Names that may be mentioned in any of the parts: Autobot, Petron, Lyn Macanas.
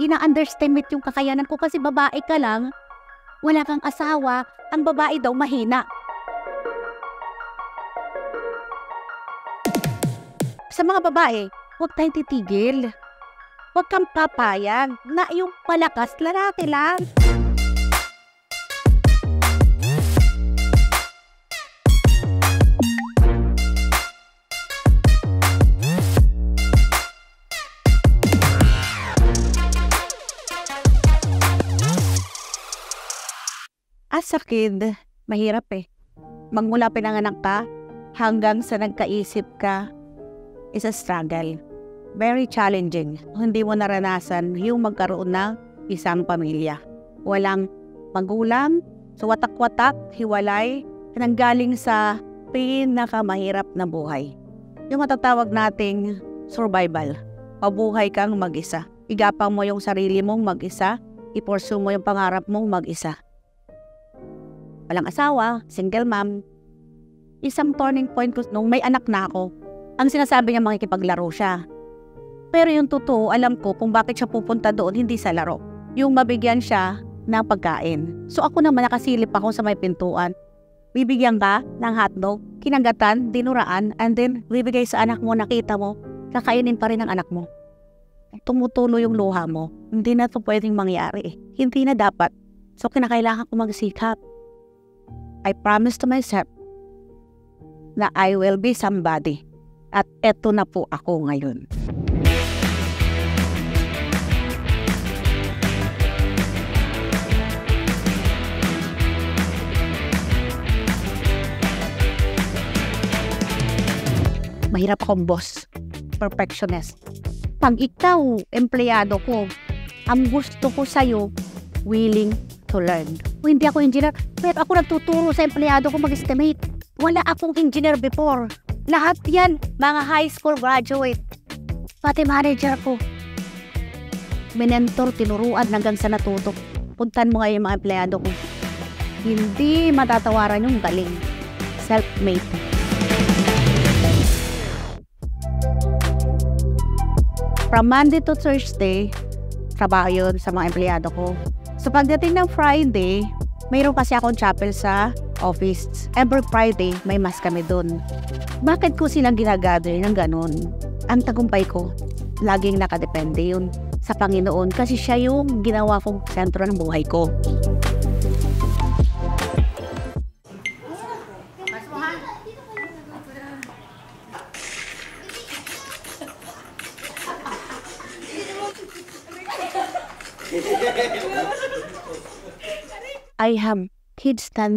ina-underestimate yung kakayanan ko kasi babae ka lang, wala kang asawa, ang babae daw mahina. Sa mga babae, huwag tayong titigil. Huwag kang papayag na yung malakas lalaki lang. As a kid, mahirap eh. Magmula pinanganak ka hanggang sa nagkaisip ka, is a struggle. Very challenging. Hindi mo naranasan yung magkaroon ng isang pamilya. Walang magulang, so watak-watak, hiwalay, nanggaling sa pinakamahirap na buhay. Yung matatawag nating survival. Pabuhay kang mag-isa. Igapang mo yung sarili mong mag-isa, ipursue mo yung pangarap mong mag-isa. Walang asawa, single mom. Isang turning point ko nung may anak na ako, ang sinasabi niya makikipaglaro siya. Pero yung totoo, alam ko kung bakit siya pupunta doon, hindi sa laro. Yung mabigyan siya ng pagkain. So ako naman nakasilip ako sa may pintuan. Bibigyan ka ng hotdog, kinagatan, dinuraan, and then bibigay sa anak mo, nakita mo, kakainin pa rin ang anak mo. Tumutulo yung luha mo. Hindi na ito pwedeng mangyari. Hindi na dapat. So kinakailangan ko magsikap. I promised to myself na I will be somebody. At eto na po ako ngayon. Mahirap akong boss. Perfectionist. Pag ikaw, empleyado ko, ang gusto ko sa'yo, willing to learn. O, hindi ako engineer, pero ako nagtuturo sa empleyado ko mag-estimate. Wala akong engineer before. Lahat yan, mga high school graduate. Pati manager ko. Minentor, tinuruan hanggang sa natutok. Puntan mo ngayon mga empleyado ko. Hindi matatawaran yung galing. Self-made. From Monday to Thursday, trabaho yun sa mga empleyado ko. So pagdating ng Friday, mayroon kasi akong chapel sa office. Every Friday, may mas kami dun. Bakit ko silang ginagather ng ganun? Ang tagumpay ko, laging nakadepende yun sa Panginoon kasi siya yung ginawa kong sentro ng buhay ko. I have kids na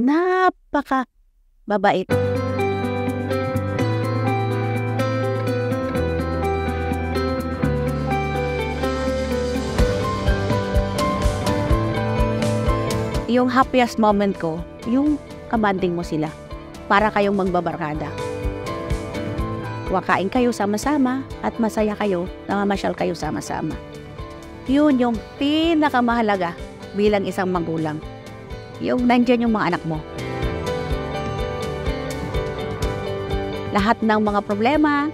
napaka babait. Yung happiest moment ko, yung kabanding mo sila para kayong magbabarkada. Wakain kayo sama-sama at masaya kayo, namamasyal kayo sama-sama. Yun yung pinakamahalaga bilang isang magulang. Yung nandyan yung mga anak mo. Lahat ng mga problema,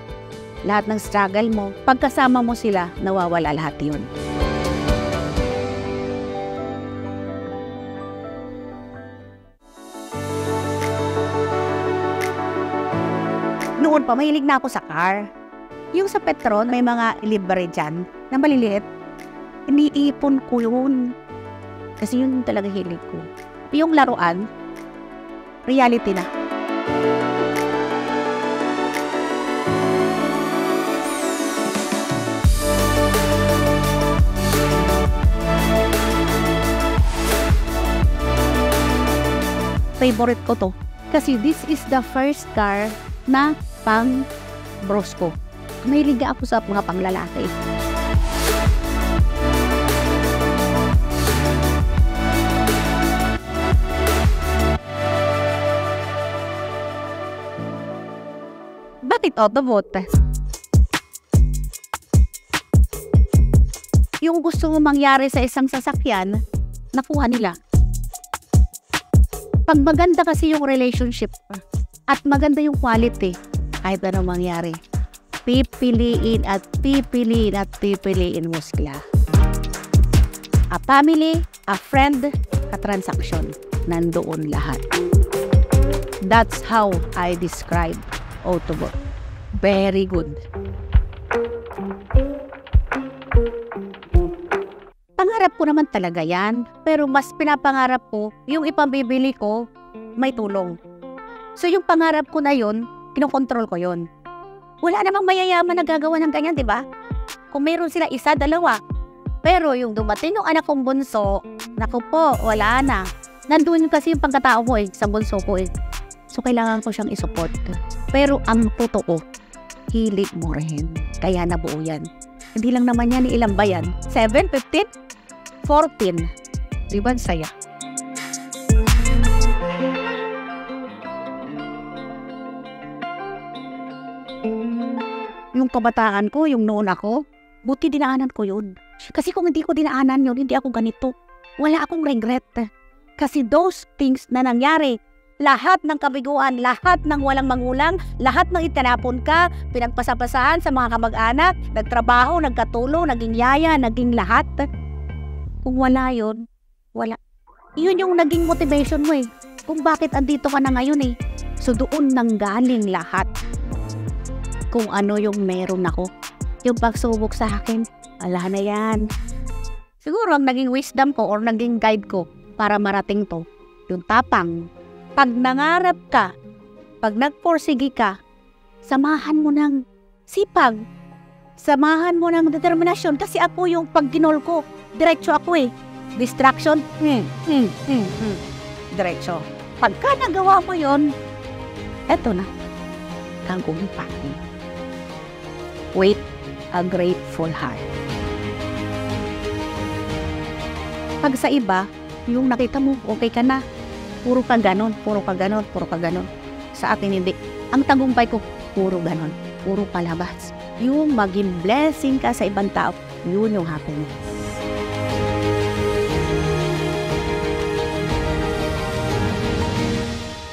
lahat ng struggle mo, pagkasama mo sila, nawawala lahat yun. Noon pa, mahilig na ako sa car. Yung sa Petron, may mga libre dyan na maliliit. Iniipon ko yun. Kasi yun talaga hilig ko. Yung laruan, reality na. Favorite ko to. Kasi this is the first car na pang bros ko. May liga ako sa mga panglalaki. Bakit Autobot? Yung gusto mong mangyari sa isang sasakyan, nakuha nila. Pag maganda kasi yung relationship at maganda yung quality, kahit anong mangyari, pipiliin at pipiliin at pipiliin mo sila. a family, a friend, katransaksyon. Nandoon lahat. That's how I describe Autobot. Very good. Pangarap ko naman talaga yan, pero mas pinapangarap ko yung ipambibili ko may tulong. So yung pangarap ko na yun, kinokontrol ko yun. Wala namang mayayaman na gagawa ng ganyan, di ba? Kung meron sila isa, dalawa. Pero yung dumating ng anak kong bunso, naku po, wala na. Nandun kasi yung pagkatao ko sa bunso ko So kailangan ko siyang isupport. Pero ang totoo, hilig mo rin. Kaya nabuo yan. Hindi lang naman yan, ilang ba yan? 7, 15, 14. Diba saya? Yung kabataan ko, yung noon ako, buti dinaanan ko yun. Kasi kung hindi ko dinaanan yun, hindi ako ganito. Wala akong regret. Kasi those things na nangyari, lahat ng kabiguan, lahat ng walang mangulang, lahat ng itinapon ka, pinagpasapasahan sa mga kamag-anak, nagtrabaho, nagkatulong, naging yaya, naging lahat. Kung wala yun, wala. Iyon yung naging motivation mo eh. Kung bakit andito ka na ngayon eh. So doon nanggaling lahat. Kung ano yung meron ako. Yung pagsubok sa akin, wala na yan. Siguro ang naging wisdom ko or naging guide ko para marating to, yung tapang. Pag nangarap ka, pag nagporsige ka, samahan mo ng sipag. Samahan mo ng determinasyon. Kasi ako yung pagginol ko, diretso ako eh. Distraction, diretso. Pagka nagawa mo yon, eto na, kangkong pati. With a grateful heart. Pag sa iba, yung nakita mo, okay ka na. Puro ka ganon, puro ka ganon, puro ka ganon. Sa akin hindi. Ang tagumpay ko, puro ganon, puro palabas. Yung maging blessing ka sa ibang tao, yun yung happiness.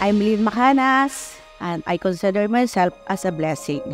I'm Lyn Macanas and I consider myself as a blessing.